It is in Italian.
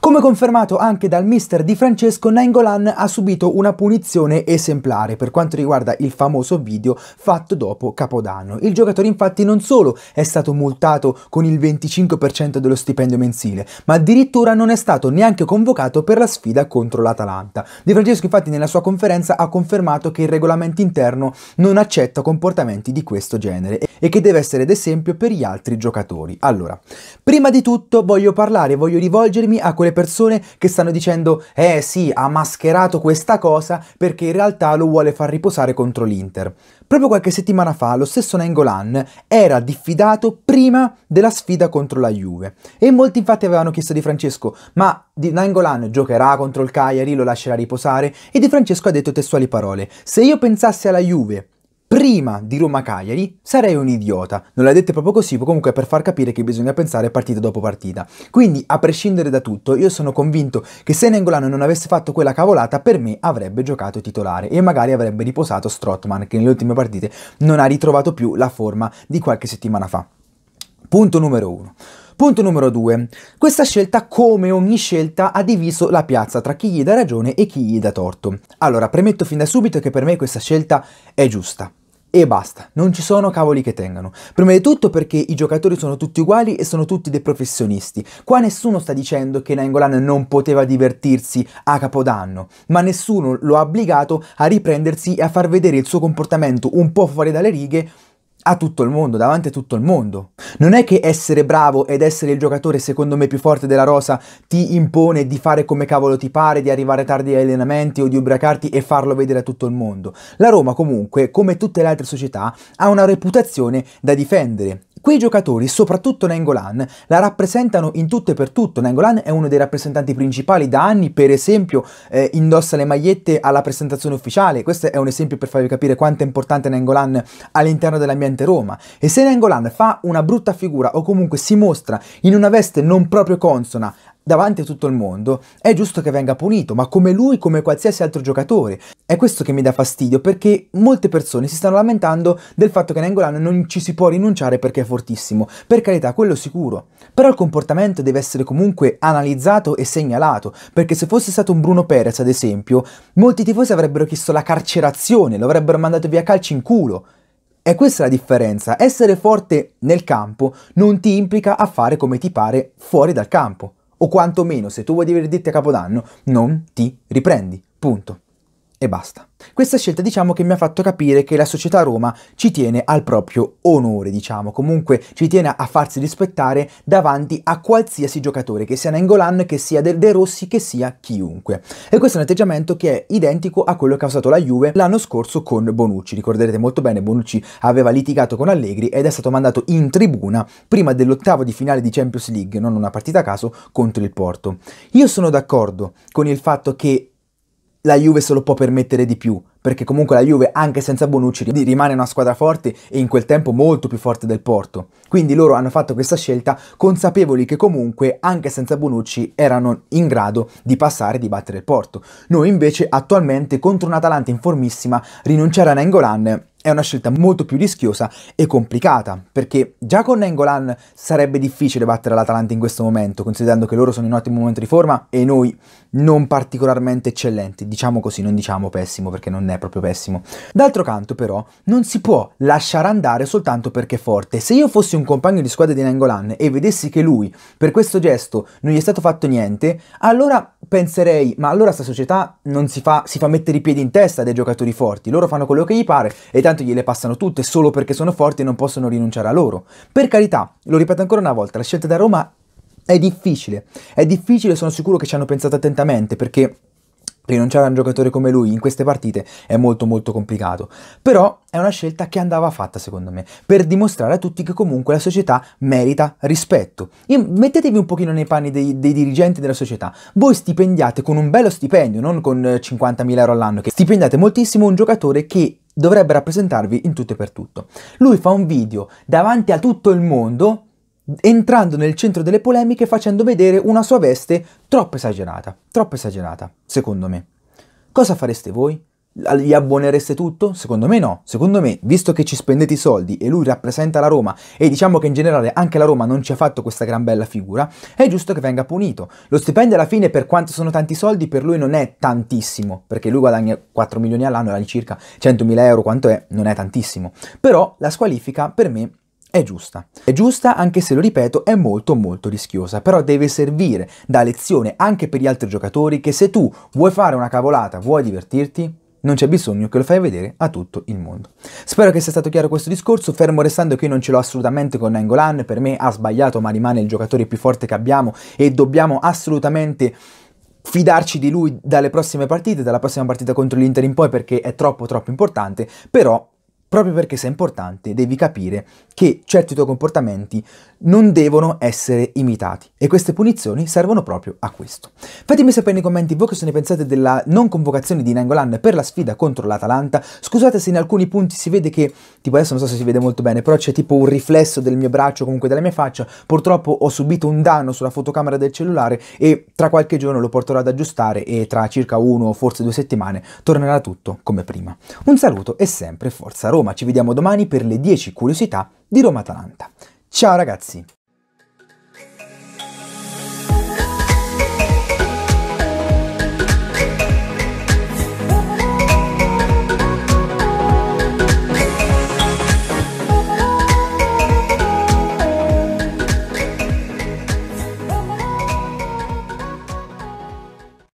Come confermato anche dal mister Di Francesco, Nainggolan ha subito una punizione esemplare per quanto riguarda il famoso video fatto dopo Capodanno. Il giocatore infatti non solo è stato multato con il 25% dello stipendio mensile, ma addirittura non è stato neanche convocato per la sfida contro l'Atalanta. Di Francesco infatti nella sua conferenza ha confermato che il regolamento interno non accetta comportamenti di questo genere e che deve essere d'esempio per gli altri giocatori. Allora, prima di tutto voglio rivolgermi a quelle persone che stanno dicendo eh sì, ha mascherato questa cosa perché in realtà lo vuole far riposare contro l'Inter. Proprio qualche settimana fa lo stesso Nainggolan era diffidato prima della sfida contro la Juve e molti infatti avevano chiesto a Di Francesco: ma Nainggolan giocherà contro il Cagliari, lo lascerà riposare? E Di Francesco ha detto testuali parole: se io pensassi alla Juve prima di Roma-Cagliari sarei un idiota. Non l'ha detto proprio così, comunque per far capire che bisogna pensare partita dopo partita. Quindi, a prescindere da tutto, io sono convinto che se Nainggolan non avesse fatto quella cavolata, per me avrebbe giocato titolare e magari avrebbe riposato Strootman, che nelle ultime partite non ha ritrovato più la forma di qualche settimana fa. Punto numero 1. Punto numero 2. Questa scelta, come ogni scelta, ha diviso la piazza tra chi gli dà ragione e chi gli dà torto. Allora, premetto fin da subito che per me questa scelta è giusta. E basta, non ci sono cavoli che tengano. Prima di tutto perché i giocatori sono tutti uguali e sono tutti dei professionisti. Qua nessuno sta dicendo che Nainggolan non poteva divertirsi a Capodanno, ma nessuno lo ha obbligato a riprendersi e a far vedere il suo comportamento un po' fuori dalle righe a tutto il mondo, davanti a tutto il mondo. Non è che essere bravo ed essere il giocatore secondo me più forte della rosa ti impone di fare come cavolo ti pare, di arrivare tardi agli allenamenti o di ubriacarti e farlo vedere a tutto il mondo. La Roma comunque, come tutte le altre società, ha una reputazione da difendere. Quei giocatori, soprattutto Nainggolan, la rappresentano in tutto e per tutto. Nainggolan è uno dei rappresentanti principali da anni, per esempio indossa le magliette alla presentazione ufficiale. Questo è un esempio per farvi capire quanto è importante Nainggolan all'interno dell'ambiente Roma. E se Nainggolan fa una brutta figura o comunque si mostra in una veste non proprio consona davanti a tutto il mondo, è giusto che venga punito, ma come lui, come qualsiasi altro giocatore. È questo che mi dà fastidio, perché molte persone si stanno lamentando del fatto che Nainggolan non ci si può rinunciare perché è fortissimo. Per carità, quello sicuro. Però il comportamento deve essere comunque analizzato e segnalato, perché se fosse stato un Bruno Perez, ad esempio, molti tifosi avrebbero chiesto la carcerazione, lo avrebbero mandato via calci in culo. E questa è la differenza. Essere forte nel campo non ti implica a fare come ti pare fuori dal campo. O quantomeno, se tu vuoi divertirti a Capodanno, non ti riprendi. Punto. E basta. Questa scelta diciamo che mi ha fatto capire che la società Roma ci tiene al proprio onore, diciamo, comunque ci tiene a farsi rispettare davanti a qualsiasi giocatore, che sia Nainggolan, che sia De Rossi, che sia chiunque. E questo è un atteggiamento che è identico a quello che ha usato la Juve l'anno scorso con Bonucci. Ricorderete molto bene, Bonucci aveva litigato con Allegri ed è stato mandato in tribuna prima dell'ottavo di finale di Champions League, non una partita a caso, contro il Porto. Io sono d'accordo con il fatto che la Juve se lo può permettere di più, perché comunque la Juve anche senza Bonucci rimane una squadra forte e in quel tempo molto più forte del Porto. Quindi loro hanno fatto questa scelta consapevoli che comunque anche senza Bonucci erano in grado di passare e di battere il Porto. Noi invece attualmente contro un'Atalanta in formissima rinunciare a Nainggolan è una scelta molto più rischiosa e complicata, perché già con Nainggolan sarebbe difficile battere l'Atalanta in questo momento, considerando che loro sono in un ottimo momento di forma e noi non particolarmente eccellenti, diciamo così, non diciamo pessimo perché non è proprio pessimo. D'altro canto però non si può lasciare andare soltanto perché è forte. Se io fossi un compagno di squadra di Nainggolan e vedessi che lui per questo gesto non gli è stato fatto niente, allora penserei: ma allora sta società non si fa mettere i piedi in testa dai giocatori forti, loro fanno quello che gli pare e tanto gliele passano tutte solo perché sono forti e non possono rinunciare a loro. Per carità, lo ripeto ancora una volta, la scelta da Roma è difficile, sono sicuro che ci hanno pensato attentamente, perché rinunciare a un giocatore come lui in queste partite è molto molto complicato. Però è una scelta che andava fatta secondo me, per dimostrare a tutti che comunque la società merita rispetto. Mettetevi un pochino nei panni dei dirigenti della società. Voi stipendiate con un bello stipendio, non con 50.000 euro all'anno, che stipendiate moltissimo un giocatore che dovrebbe rappresentarvi in tutto e per tutto. Lui fa un video davanti a tutto il mondo entrando nel centro delle polemiche, facendo vedere una sua veste troppo esagerata, secondo me. Cosa fareste voi? Gli abbonereste tutto? Secondo me no. Secondo me, visto che ci spendete i soldi e lui rappresenta la Roma, e diciamo che in generale anche la Roma non ci ha fatto questa gran bella figura, è giusto che venga punito. Lo stipendio alla fine, per quanto sono tanti soldi, per lui non è tantissimo, perché lui guadagna 4 milioni all'anno, all'incirca 100.000 euro quanto è, non è tantissimo. Però la squalifica per me è giusta. È giusta, anche se, lo ripeto, è molto rischiosa, però deve servire da lezione anche per gli altri giocatori che se tu vuoi fare una cavolata, vuoi divertirti, non c'è bisogno che lo fai vedere a tutto il mondo. Spero che sia stato chiaro questo discorso, fermo restando che io non ce l'ho assolutamente con Nainggolan. Per me ha sbagliato, ma rimane il giocatore più forte che abbiamo e dobbiamo assolutamente fidarci di lui dalle prossime partite, dalla prossima partita contro l'Inter in poi, perché è troppo importante. Però proprio perché sei importante devi capire che certi tuoi comportamenti non devono essere imitati, e queste punizioni servono proprio a questo. Fatemi sapere nei commenti voi cosa ne pensate della non convocazione di Nainggolan per la sfida contro l'Atalanta. Scusate se in alcuni punti si vede che, tipo adesso non so se si vede molto bene, però c'è tipo un riflesso del mio braccio, comunque della mia faccia. Purtroppo ho subito un danno sulla fotocamera del cellulare e tra qualche giorno lo porterò ad aggiustare, e tra circa 1 o forse 2 settimane tornerà tutto come prima. Un saluto e sempre forza Roma. Ci vediamo domani per le 10 curiosità di Roma-Atalanta. Ciao ragazzi!